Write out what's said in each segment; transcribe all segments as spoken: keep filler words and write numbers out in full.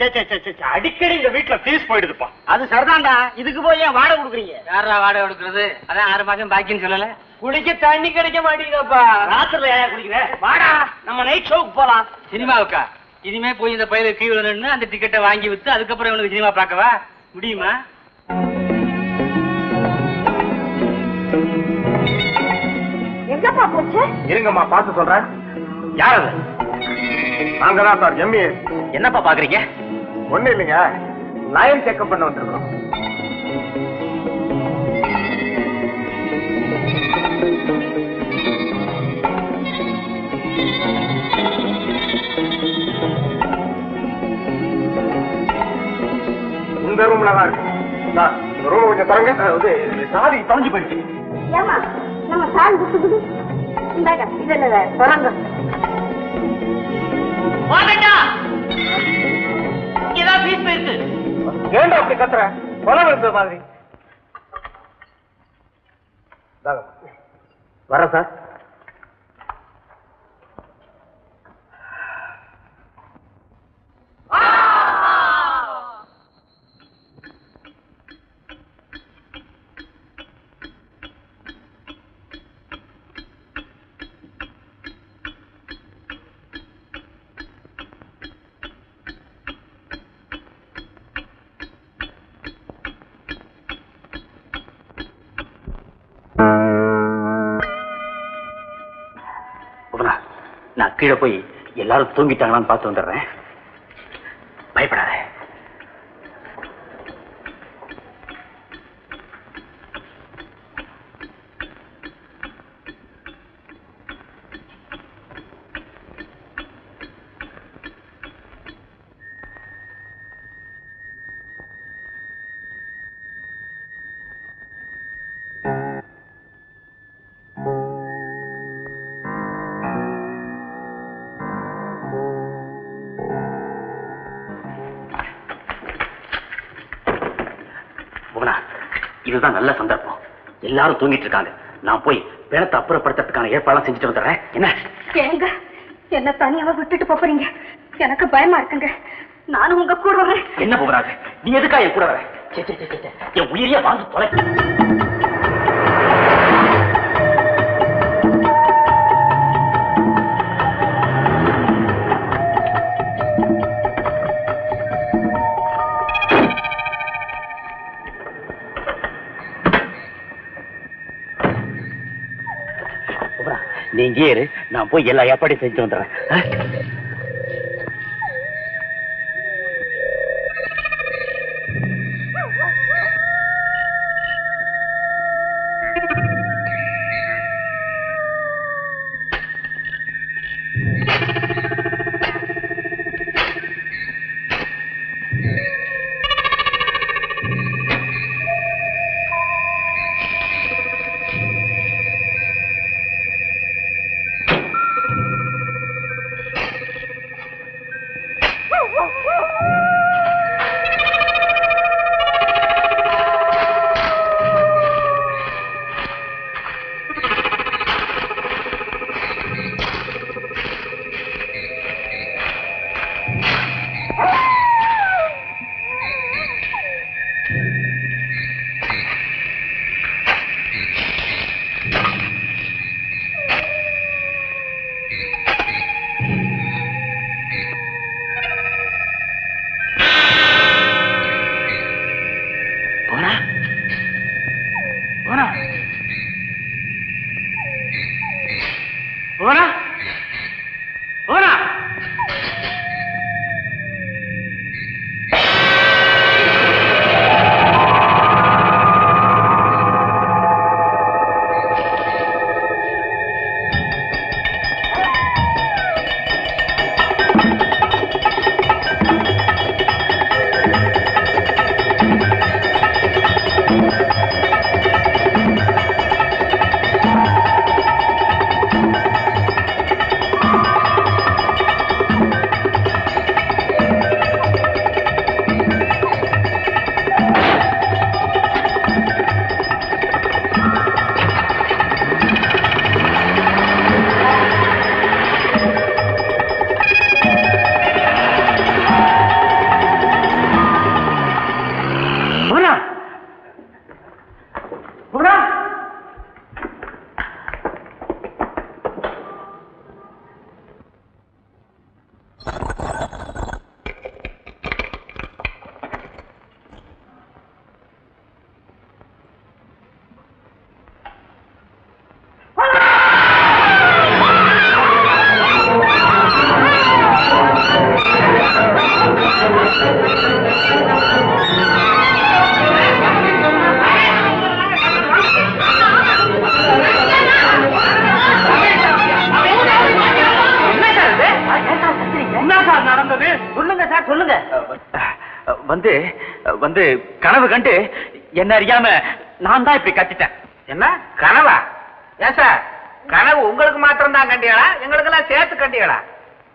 அடிக்கடி இந்த வீட்டுல பீஸ் போயிடுதுப்பா. அது சரிதான்டா, இதுக்கு போய் ஏன் வாடகை கொடுக்குறீங்க? யாரா வாடகை கொடுக்குறது? அதான் ஆறு மாசம் பாக்கின்னு சொல்லல. குளிக்க தண்ணி கிடைக்க மாட்டேங்குதாப்பா. ராத்திரில யாரா குளிக்கிற? வாடா நம்ம நைட் ஷோக்கு போலாம். சினிமாவுக்கா? இனிமே போய் இந்த பயிரை கீழே அந்த டிக்கெட்டை வாங்கி வித்து அதுக்கப்புறம் இவனுக்கு சினிமா பார்க்கவா முடியுமா? எங்கப்பா போச்சு? இருங்கம்மா பார்த்து சொல்றேன். யார் அது? நாங்கதான் சார் எம்மி. என்னப்பா பாக்குறீங்க? ஒண்ணு இல்லைங்க, லயன் செக்அப் பண்ண வந்திருக்கோம். இந்த ரூம்ல தான் இருக்கு சார். இந்த ரூம் கொஞ்சம் தரங்க, சாதி தொலைஞ்சு போயிடுச்சு. ஏமா நம்ம சாதி குடுக்குது இந்தாங்க, இது என்ன தொடங்க வாடா. இதா பீஸ் போயிருக்கு. ஏண்டா அப்படி கத்துற? கொலை வந்த மாதிரி. வாங்க வர சார். கீழே போய் எல்லாரும் தூங்கிட்டாங்களான்னு பார்த்து வந்துடுறேன். பயப்படாத. இதுதான் நல்ல சந்தர்ப்பம். எல்லாரும் தூங்கிட்டு இருக்காங்க. நான் போய் பிணத்தை அப்புறப்படுத்துறதுக்கான ஏற்பாடு செஞ்சுட்டு வந்துடுறேன். என்ன ஏங்க என்ன தனியாவ விட்டுட்டு போறீங்க? எனக்கு பயமா இருக்குங்க. நானும் உங்க கூட வரேன். என்ன போறாங்க? நீ எதுக்காக என் கூட வர? என் உயிரியா வாங்கி தொலை. நீங்க ஏறு, நான் போய் எல்லா ஏற்பாடையும் செஞ்சு வந்துடுறேன். வந்து வந்து கனவு கண்டு என்ன அறியாம நான் தான் இப்படி கத்திட்டேன். என்ன கனவா? ஏன் சார் கனவு உங்களுக்கு மாத்திரம் தான் கண்டியாளா? எங்களுக்கு எல்லாம் சேர்த்து கண்டியாளா?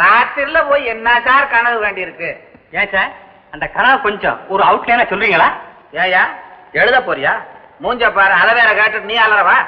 ராத்திரில போய் என்ன சார் கனவு கண்டி இருக்கு? ஏன் சார் அந்த கனவு கொஞ்சம் ஒரு அவுட்லைனா சொல்றீங்களா? ஏயா எழுத போறியா? மூஞ்ச பாரு, அத வேற கேட்டு நீ அலறவா?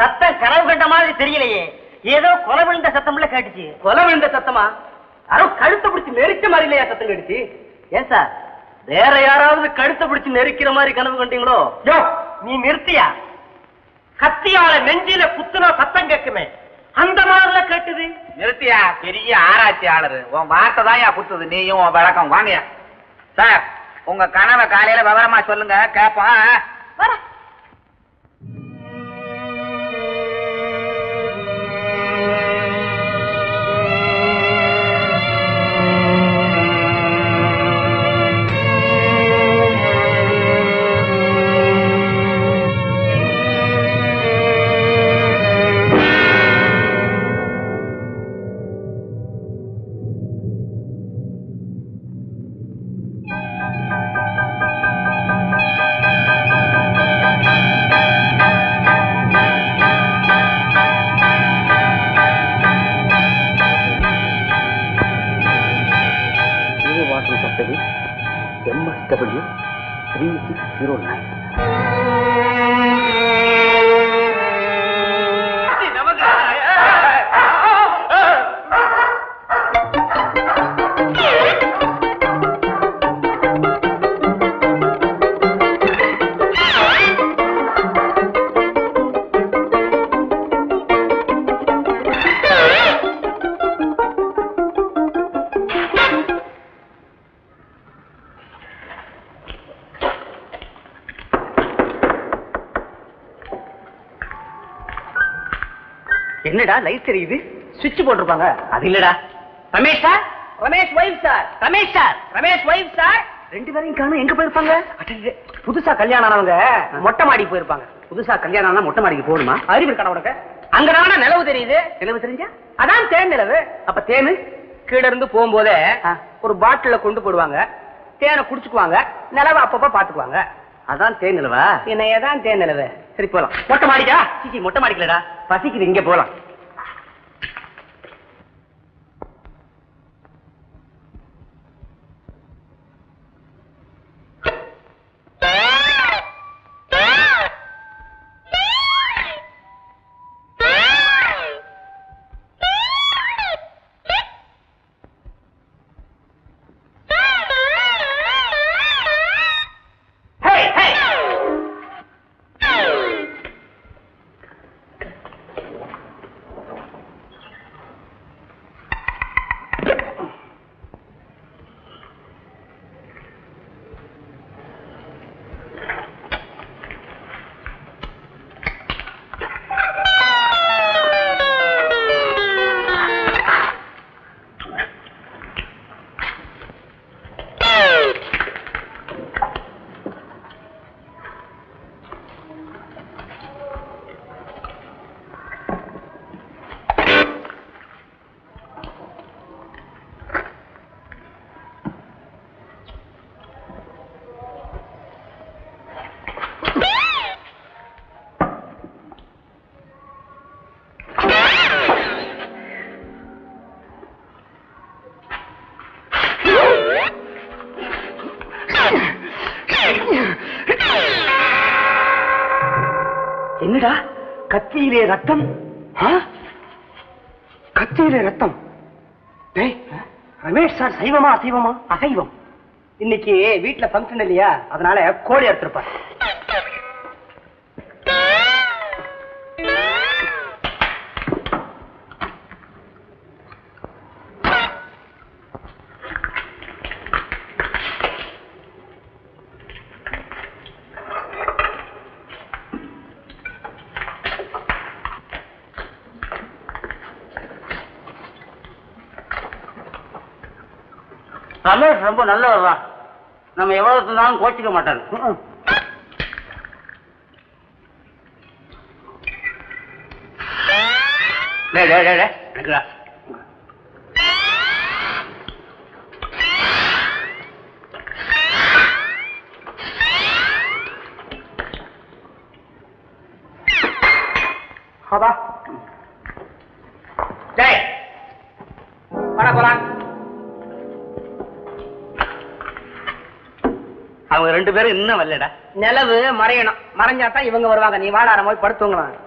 சத்தம் கனவு கண்ட மாதிரி தெரியலையே, ஏதோ கொலை விழுந்த சத்தம்ல கேட்டுச்சு. கொலை விழுந்த சத்தமா? யாரோ கழுத்தை பிடிச்சி நெரிச்ச மாதிரி இல்லையா சத்தம் கேட்டுச்சு? ஏன் சார் வேற யாராவது கழுத்தை பிடிச்சி நெரிக்கிற மாதிரி கனவு கண்டீங்களோ? யோ நீ நிறுத்தியா? கத்தியால நெஞ்சில குத்துனா சத்தம் கேட்குமே, அந்த மாதிரில கேட்டுது. நிறுத்தியா? பெரிய ஆராய்ச்சியாளரு உன் வார்த்தை தான் புத்துது, நீயும் உன் வழக்கம் வாங்கியா. சார் உங்க கனவை காலையில விவரமா சொல்லுங்க கேப்போம். என்னடா லைட் தெரியுது? சுவிட்ச் போட்டிருப்பாங்க. அது இல்லடா Ramesh sir, Ramesh wife sir, Ramesh sir, Ramesh wife sir ரெண்டு பேரையும் காணோம். எங்க போயிருப்பாங்க? புதுசா கல்யாணம் ஆனவங்க மொட்டை மாடி போயிருப்பாங்க. புதுசா கல்யாணம் ஆனா மொட்டை மாடிக்கு போகணுமா? அறிவு கணவனுக்கு அங்க தானே நிலவு தெரியுது. நிலவு தெரிஞ்சா அதான் தேன் நிலவு. அப்ப தேனு கீழே இருந்து போகும்போதே ஒரு பாட்டில கொண்டு போடுவாங்க, தேனை குடிச்சுக்குவாங்க, நிலவை அப்பப்ப பாத்துக்குவாங்க. அதான் தேன் நிலவா? என்னையதான் தேன் நிலவு. சரி போலாம். மொட்டை மாடிக்கா? சிச்சி மொட்டை மாடிக்கலடா, பசிக்குது, இங்க போலாம். என்னடா கத்தியிலே ரத்தம்? கத்தியிலே ரத்தம்? ரமேஷ் சார் சைவமா அசைவமா? அசைவம். இன்னைக்கு வீட்டுல பங்கன் இல்லையா, அதனால கோழி எடுத்திருப்பார். ரமேஷ் ரொம்ப நல்லவர்தான், நம்ம எவ்வளவு இருந்தாலும் கோச்சிக்க மாட்டாரு. 好吧。对，过来过来。அவங்க ரெண்டு பேரும் இன்னும் வரலடா. நிலவு மறையணும், மறைஞ்சாதான் இவங்க வருவாங்க. நீ வாழ ஆரம்பி படுத்துவங்களா?